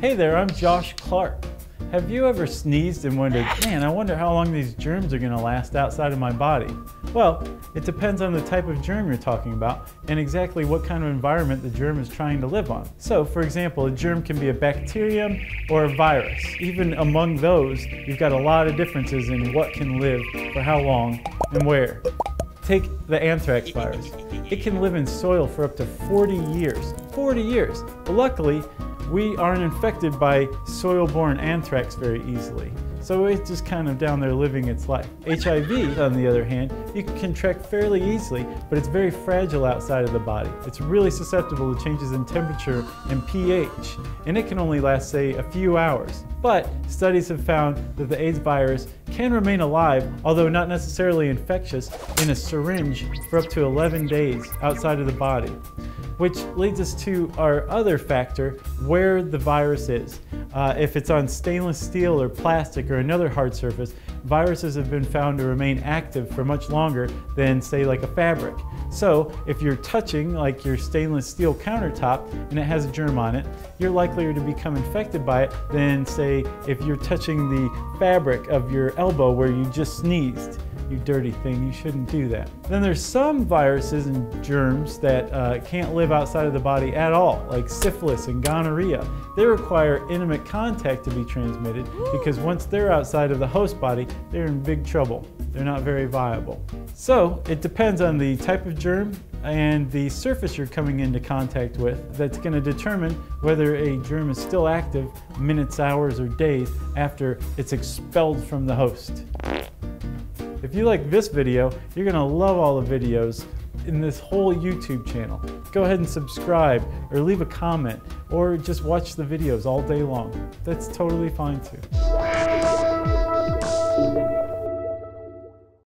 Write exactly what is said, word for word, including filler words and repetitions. Hey there, I'm Josh Clark. Have you ever sneezed and wondered, man, I wonder how long these germs are going to last outside of my body? Well, it depends on the type of germ you're talking about and exactly what kind of environment the germ is trying to live on. So, for example, a germ can be a bacterium or a virus. Even among those, you've got a lot of differences in what can live for how long and where. Take the anthrax virus. It can live in soil for up to forty years. forty years! But luckily, we aren't infected by soil-borne anthrax very easily. So it's just kind of down there living its life. H I V, on the other hand, you can contract fairly easily, but it's very fragile outside of the body. It's really susceptible to changes in temperature and pH, and it can only last, say, a few hours. But studies have found that the AIDS virus can remain alive, although not necessarily infectious, in a syringe for up to eleven days outside of the body. Which leads us to our other factor, where the virus is. Uh, if it's on stainless steel or plastic or another hard surface, viruses have been found to remain active for much longer than, say, like a fabric. So if you're touching like your stainless steel countertop and it has a germ on it, you're likelier to become infected by it than, say, if you're touching the fabric of your elbow where you just sneezed. You dirty thing, you shouldn't do that. Then there's some viruses and germs that uh, can't live outside of the body at all, like syphilis and gonorrhea. They require intimate contact to be transmitted because once they're outside of the host body, they're in big trouble. They're not very viable. So it depends on the type of germ and the surface you're coming into contact with that's going to determine whether a germ is still active minutes, hours, or days after it's expelled from the host. If you like this video, you're going to love all the videos in this whole YouTube channel. Go ahead and subscribe or leave a comment or just watch the videos all day long. That's totally fine too.